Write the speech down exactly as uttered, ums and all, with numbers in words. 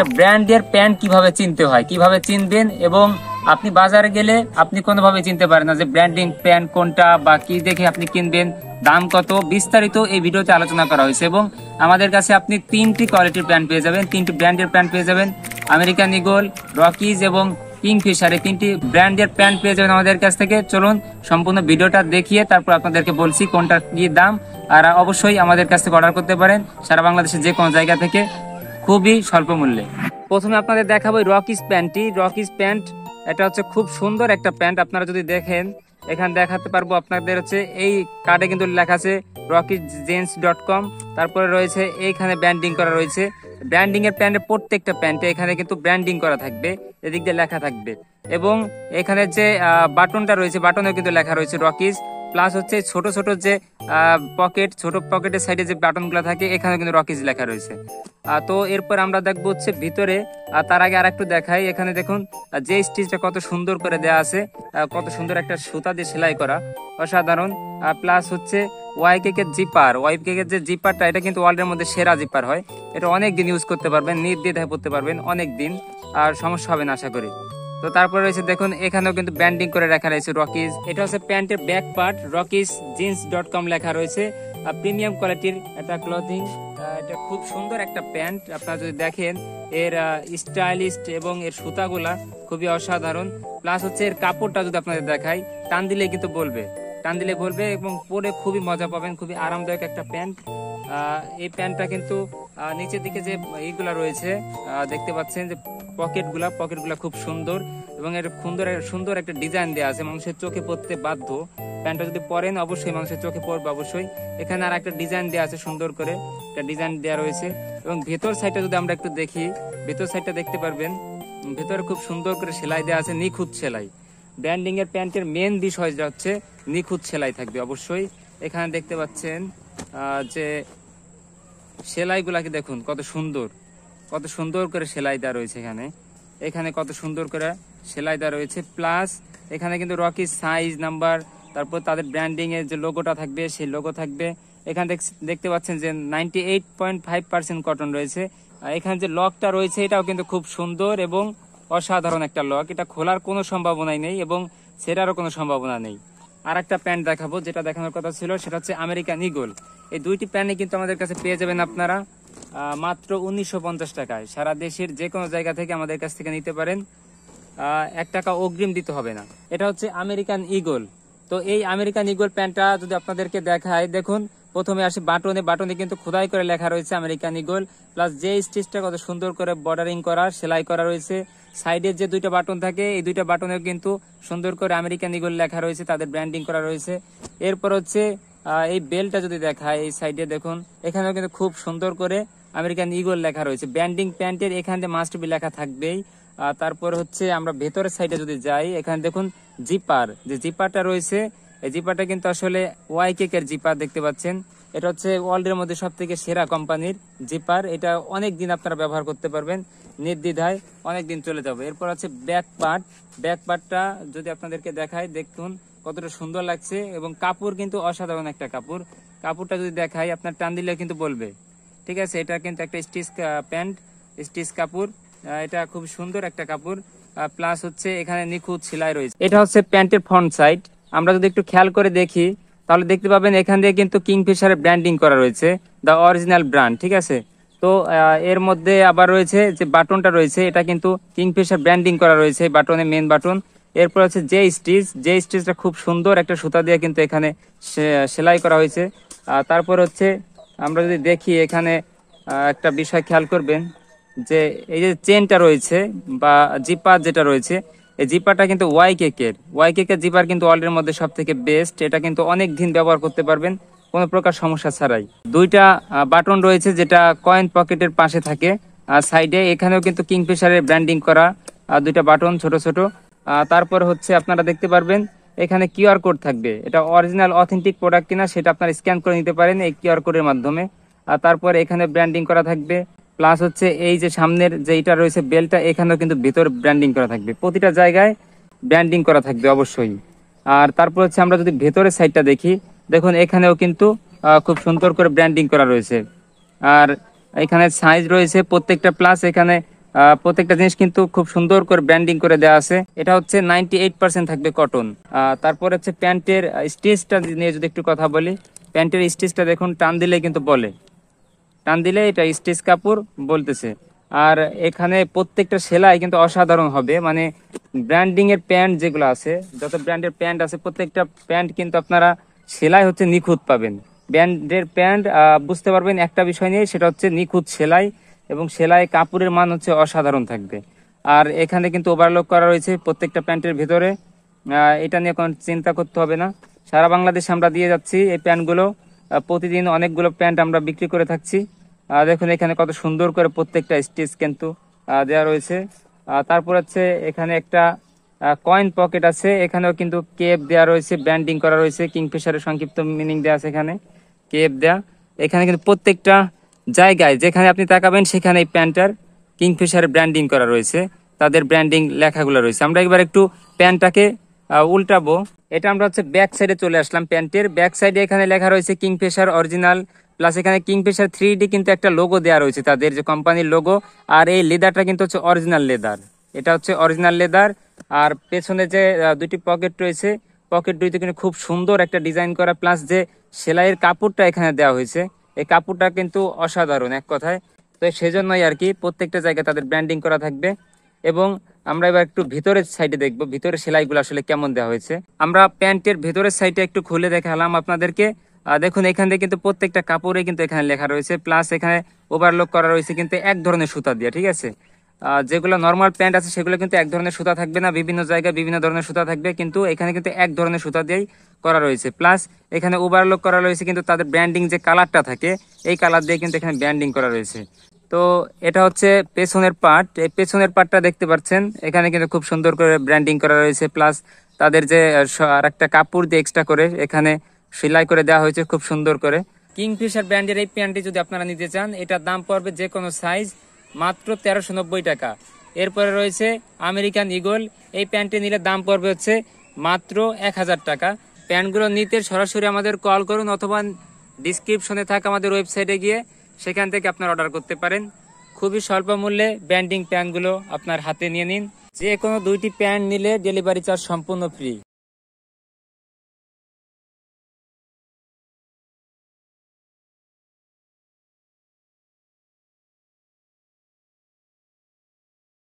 একটা ব্র্যান্ডের প্যান্ট কিভাবে চিনতে হয়, কিভাবে চিনবেন, এবং আপনি বাজারে গেলে আপনি কোনোভাবে চিনতে পারেন না যে ব্র্যান্ডিং প্যান্ট কোনটা বা কি দেখে আপনি কিনবেন, দাম কত, বিস্তারিত এই ভিডিওতে আলোচনা করা হয়েছে। এবং আমাদের কাছে আপনি তিনটি কোয়ালিটির প্যান্ট পেয়ে যাবেন, তিনটি ব্র্যান্ডের প্যান্ট পেয়ে যাবেন, আমেরিকান ইগল, রকিজ এবং কিং ফিশার, এই তিনটি ব্র্যান্ডের প্যান্ট পেয়ে যাবেন আমাদের কাছ থেকে। চলুন সম্পূর্ণ ভিডিওটা দেখিয়ে তারপর আপনাদেরকে বলছি কোনটা কি দাম। আর অবশ্যই আমাদের কাছ থেকে অর্ডার করতে পারেন সারা বাংলাদেশের যে কোনো জায়গা থেকে খুবই স্বল্প মূল্যে। প্রথমে আপনাদের দেখাবো রকিজ প্যান্টটি। রকিজ প্যান্ট এটা হচ্ছে খুব সুন্দর একটা প্যান্ট, আপনারা যদি দেখেন এখানে দেখাতে পারবো আপনাদের। হচ্ছে এই কার্ডে কিন্তু লেখা আছে রকিজ জেন্স ডট কম, তারপরে রয়েছে এইখানে ব্র্যান্ডিং করা রয়েছে। ব্র্যান্ডিং এর প্যান্টে প্রত্যেকটা প্যান্টে এখানে কিন্তু ব্র্যান্ডিং করা থাকবে, এদিক দিয়ে লেখা থাকবে, এবং এখানে যে বাটনটা রয়েছে বাটনেও কিন্তু লেখা রয়েছে রকিজ। প্লাস হচ্ছে ছোট ছোট যে পকেট, ছোট পকেটের সাইডে যে বাটনগুলো থাকে এখানেও কিন্তু রকিজ লেখা রয়েছে। তো এরপর আমরা দেখবো হচ্ছে ভিতরে। তার আগে আর একটু দেখাই, এখানে দেখুন যে স্টিচটা কত সুন্দর করে দেয়া আছে, কত সুন্দর একটা সুতা দিয়ে সেলাই করা, অসাধারণ। প্লাস হচ্ছে ওয়াই কেকের জিপার, ওয়াই কেকের যে জিপারটা এটা কিন্তু ওয়ার্ল্ডের মধ্যে সেরা জিপার হয়, এটা অনেক দিন ইউজ করতে পারবেন, নির্দ্বিধায় পড়তে পারবেন অনেক দিন, আর সমস্যা হবে না আশা করি। তো তারপরে রয়েছে দেখুন এখানেও কিন্তু ব্র্যান্ডিং করে রাখা রয়েছে রকিজ। এটা হচ্ছে প্যান্টের back part, Rockies jeans dot com লেখা রয়েছে। প্রিমিয়াম কোয়ালিটির একটা ক্লথিং, এটা খুব সুন্দর একটা প্যান্ট, আপনারা যদি দেখেন এর স্টাইলিশ এবং এর সুতাগুলা খুবই অসাধারণ। প্লাস হচ্ছে এর কাপড়টা যদি আপনাদের দেখাই, টান দিলে কিন্তু বলবে, টান দিলে বলবে, এবং পরে খুবই মজা পাবেন, খুবই আরামদায়ক একটা প্যান্ট। এই প্যান্টটা কিন্তু নিচের দিকে যে এইগুলা রয়েছে দেখতে পাচ্ছেন যে পকেটগুলা, পকেটগুলা খুব সুন্দর এবং এর সুন্দর সুন্দর একটা ডিজাইন দেওয়া আছে, মানুষের চোখে পড়তে বাধ্য। প্যান্টটা যদি পরেন অবশ্যই মানুষের চোখে পড়বে অবশ্যই। এখানে আর একটা ডিজাইন দেওয়া আছে, সুন্দর করে একটা ডিজাইন দেওয়া রয়েছে। এবং ভেতর সাইডটা যদি আমরা একটু দেখি, ভেতর সাইডটা দেখতে পারবেন ভেতরে খুব সুন্দর করে সেলাই দেওয়া আছে, নিখুঁত সেলাই। ব্র্যান্ডিং এর প্যান্টের মেন বিষয় হচ্ছে নিখুঁত সেলাই থাকবে অবশ্যই। এখানে দেখতে পাচ্ছেন যে সেলাইগুলাকে দেখুন কত সুন্দর, কত সুন্দর করে সেলাই দেওয়া রয়েছে এখানে, এখানে কত সুন্দর করে সেলাই দেওয়া রয়েছে। প্লাস এখানে কিন্তু রকি সাইজ নাম্বার, তারপর তাদের ব্র্যান্ডিং এর যে লোগোটা থাকবে সেই লোগো থাকবে। এখানে দেখতে পাচ্ছেন যে ninety eight point five percent cotton রয়েছে। এখানে যে লকটা রয়েছে এটাও কিন্তু খুব সুন্দর এবং অসাধারণ একটা লক, এটা খোলার কোনো সম্ভাবনাই নেই এবং সেটারও কোনো সম্ভাবনা নেই। আর একটা প্যান্ট দেখাবো যেটা দেখানোর কথা ছিল, সেটা হচ্ছে আমেরিকান ইগল। এই দুইটি প্যান্টই কিন্তু আমাদের কাছে পেয়ে যাবেন আপনারা মাত্র উনিশশো পঞ্চাশ টাকায়, সারা দেশের যে কোনো জায়গা থেকে আমাদের কাছ থেকে নিতে পারেন, এক টাকা অগ্রিম দিতে হবে না। এটা হচ্ছে আমেরিকান ইগল। তো এই আমেরিকান ইগল প্যান্টটা যদি আপনাদেরকে দেখায়, দেখুন প্রথমে আসে বাটনে, বাটনে কিন্তু খোদাই করে লেখা রয়েছে আমেরিকান ইগল। প্লাস যে স্টিচটা কত সুন্দর করে বর্ডারিং করা, সেলাই করা রয়েছে। সাইডের যে দুইটা বাটন থাকে এই দুইটা বাটনে কিন্তু সুন্দর করে আমেরিকান ইগল লেখা রয়েছে, তাদের ব্র্যান্ডিং করা রয়েছে। এরপর হচ্ছে এই বেলটা যদি দেখায়, এই সাইডে দেখুন এখানেও কিন্তু খুব সুন্দর করে আমেরিকান ইগল লেখা রয়েছে। ব্র্যান্ডিং প্যান্টের এখানে মাস্ট বি লেখা থাকবেই। তারপর হচ্ছে আমরা ভেতরের সাইডে যদি যাই, এখানে দেখুন জিপার, যে জিপারটা রয়েছে এই জিপারটা কিন্তু আসলে ওয়াই কেকের জিপার দেখতে পাচ্ছেন। এটা হচ্ছে ওয়ার্ল্ডের মধ্যে সব থেকে সেরা কোম্পানির জিপার, এটা অনেক দিন আপনারা ব্যবহার করতে পারবেন নির্দ্বিধায়, অনেক দিন চলে যাবে। এরপর আছে ব্যাক পার্ট, ব্যাক পার্টটা যদি আপনাদেরকে দেখায় দেখুন কতটা সুন্দর লাগছে, এবং কাপড় কিন্তু অসাধারণ একটা কাপড়। কাপড়টা যদি দেখাই আপনার টান দিলে কিন্তু বলবে, ঠিক আছে। এটা কিন্তু একটা স্টিচ প্যান্ট, স্টিচ কাপড়, এটা খুব সুন্দর একটা কাপড়। প্লাস হচ্ছে এখানে নিখুঁত সেলাই রয়েছে। এটা হচ্ছে প্যান্টের ফ্রন্ট সাইড, আমরা যদি একটু খেয়াল করে দেখি তাহলে দেখতে পাবেন এখান দিয়ে কিন্তু কিং ফিশারের ব্র্যান্ডিং করা রয়েছে, দ্য অরিজিনাল ব্র্যান্ড, ঠিক আছে। তো এর মধ্যে আবার রয়েছে যে বাটনটা রয়েছে এটা কিন্তু কিং ফিশার ব্র্যান্ডিং করা রয়েছে, এই বাটনে মেন বাটন। এরপর হচ্ছে যে স্টিচ, যে স্টিচটা খুব সুন্দর একটা সুতা দিয়ে কিন্তু এখানে সেলাই করা হয়েছে। তারপর হচ্ছে আমরা যদি দেখি এখানে একটা বিষয় খেয়াল করবেন যে এই যে চেনটা রয়েছে বা জিপার যেটা রয়েছে, এই জিপারটা কিন্তু ওয়াই কেকের, ওয়াই কেকের জিপার কিন্তু ওয়ার্ল্ডের মধ্যে সব থেকে বেস্ট, এটা কিন্তু অনেক দিন ব্যবহার করতে পারবেন কোনো প্রকার সমস্যা ছাড়াই। দুইটা বাটন রয়েছে যেটা কয়েন পকেটের পাশে থাকে সাইডে, এখানেও কিন্তু কিং ফিশারের ব্র্যান্ডিং করা দুইটা বাটন ছোট ছোট। তারপর হচ্ছে আপনারা দেখতে পারবেন এখানে কিউআর কোড থাকবে, এটা অরিজিনাল অথেন্টিক প্রোডাক্ট কিনা সেটা আপনারা স্ক্যান করে নিতে পারেন এই কিউআর কোডের মাধ্যমে। আর তারপর এখানে ব্র্যান্ডিং করা থাকবে। প্লাস হচ্ছে এই যে সামনের যে এটা রয়েছে বেলটা, এখানেও কিন্তু ভিতর ব্র্যান্ডিং করা থাকবে, প্রতিটা জায়গায় ব্র্যান্ডিং করা থাকবে অবশ্যই। আর তারপর হচ্ছে আমরা যদি ভেতরের সাইডটা দেখি, দেখুন এখানেও কিন্তু খুব সুন্দর করে ব্র্যান্ডিং করা রয়েছে। আর এখানে সাইজ রয়েছে প্রত্যেকটা, প্লাস এখানে প্রত্যেকটা জিনিস কিন্তু খুব সুন্দর করে ব্র্যান্ডিং করে দেয়া আছে। এটা হচ্ছে নাইনটি এইট পার্সেন্ট থাকবে কটন। তারপর হচ্ছে প্যান্টের স্টিচটা নিয়ে যদি একটু কথা বলি, প্যান্টের স্টিচটা দেখুন টান দিলে কিন্তু বলে, টান দিলে এটা স্টিচ কাপড় বলতেছে। আর এখানে প্রত্যেকটা সেলাই কিন্তু অসাধারণ হবে, মানে ব্র্যান্ডিং এর প্যান্ট যেগুলো আছে, যত ব্র্যান্ডের প্যান্ট আছে প্রত্যেকটা প্যান্ট কিন্তু আপনারা সেলাই হচ্ছে নিখুঁত পাবেন। ব্র্যান্ডের প্যান্ট বুঝতে পারবেন একটা বিষয় নিয়ে, সেটা হচ্ছে নিখুঁত সেলাই, এবং সেলাই কাপড়ের মান হচ্ছে অসাধারণ থাকবে। আর এখানে কিন্তু ওভারলক করা রয়েছে প্রত্যেকটা প্যান্টের ভিতরে, এটা নিয়ে কোনো চিন্তা করতে হবে না। সারা বাংলাদেশে আমরা দিয়ে যাচ্ছি এই প্যান্টগুলো, প্রতিদিন অনেকগুলো প্যান্ট আমরা বিক্রি করে থাকছি। দেখুন এখানে কত সুন্দর করে প্রত্যেকটা স্টিচ কিন্তু দেওয়া রয়েছে। তারপর হচ্ছে এখানে একটা কয়েন পকেট আছে, এখানেও কিন্তু কেপ দেওয়া রয়েছে, ব্র্যান্ডিং করা রয়েছে, কিং ফিশারের সংক্ষিপ্ত মিনিং দেওয়া আছে এখানে, কেপ দেওয়া। এখানে কিন্তু প্রত্যেকটা জায়গায় যেখানে আপনি তাকাবেন সেখানে এই প্যান্টটার কিং ফিশারের ব্র্যান্ডিং করা রয়েছে, তাদের ব্র্যান্ডিং লেখাগুলো রয়েছে। আমরা একবার একটু প্যান্টটাকে উল্টাবো। এটা আমরা হচ্ছে ব্যাক সাইডে চলে আসলাম, প্যান্টের ব্যাক সাইডে এখানে লেখা রয়েছে কিং ফিশার অরিজিনাল, প্লাস এখানে কিং ফিশার থ্রি ডি কিন্তু একটা লোগো দেওয়া রয়েছে, তাদের যে কোম্পানির লোগো। আর এই লেদারটা কিন্তু হচ্ছে অরিজিনাল লেদার, এটা হচ্ছে অরিজিনাল লেদার। আর পেছনে যে দুটি পকেট রয়েছে, পকেট দুইতে কিন্তু খুব সুন্দর একটা ডিজাইন করা, প্লাস যে সেলাইয়ের কাপড়টা এখানে দেওয়া হয়েছে, এই কাপড়টা কিন্তু অসাধারণ এক কথায়। তো সেজন্যই আর কি প্রত্যেকটা জায়গায় তাদের ব্র্যান্ডিং করা থাকবে। এবং আমরা এবার একটু ভিতরের সাইডে দেখব ভিতরে সেলাইগুলো আসলে কেমন দেওয়া হয়েছে। আমরা প্যান্টের ভিতরের সাইডটা একটু খুলে দেখালাম আপনাদেরকে। দেখুন এখান থেকে কিন্তু প্রত্যেকটা কাপড়ে কিন্তু এখানে লেখা রয়েছে, প্লাস এখানে ওভারলক করা রয়েছে কিন্তু এক ধরনের সুতা দিয়ে, ঠিক আছে। যেগুলো নর্মাল প্যান্ট আছে সেগুলো কিন্তু এক ধরনের সুতা থাকবে না, বিভিন্ন জায়গায় বিভিন্ন ধরনের সুতা থাকবে, কিন্তু এখানে কিন্তু এক ধরনের সুতা দিয়েই করা রয়েছে। প্লাস এখানে ওভারলক করা রয়েছে কিন্তু তাদের ব্র্যান্ডিং যে কালারটা থাকে এই কালার দিয়ে কিন্তু এখানে ব্র্যান্ডিং করা রয়েছে। তো এটা হচ্ছে পেছনের পার্ট, এই পেছনের পার্টটা দেখতে পাচ্ছেন এখানে কিন্তু খুব সুন্দর করে ব্র্যান্ডিং করা রয়েছে, প্লাস তাদের যে আর একটা কাপড় দিয়ে এক্সট্রা করে এখানে সেলাই করে দেওয়া হয়েছে খুব সুন্দর করে। কিং ফিশার ব্র্যান্ডের এই প্যান্টটি যদি আপনারা নিতে চান, এটার দাম পড়বে যে কোনো সাইজ মাত্র তেরোশো নব্বই টাকা। এরপরে রয়েছে আমেরিকান ইগল, এই প্যান্টটি নিলে দাম পড়বে হচ্ছে মাত্র এক হাজার টাকা। প্যান্টগুলো নিতে সরাসরি আমাদের কল করুন, অথবা ডিসক্রিপশনে থাকা আমাদের ওয়েবসাইটে গিয়ে সেখান থেকে আপনার অর্ডার করতে পারেন। খুবই স্বল্প মূল্যে ব্র্যান্ডিং প্যান্টগুলো আপনার হাতে নিয়ে নিন। যে কোনো দুইটি প্যান্ট নিলে ডেলিভারি চার্জ সম্পূর্ণ ফ্রি।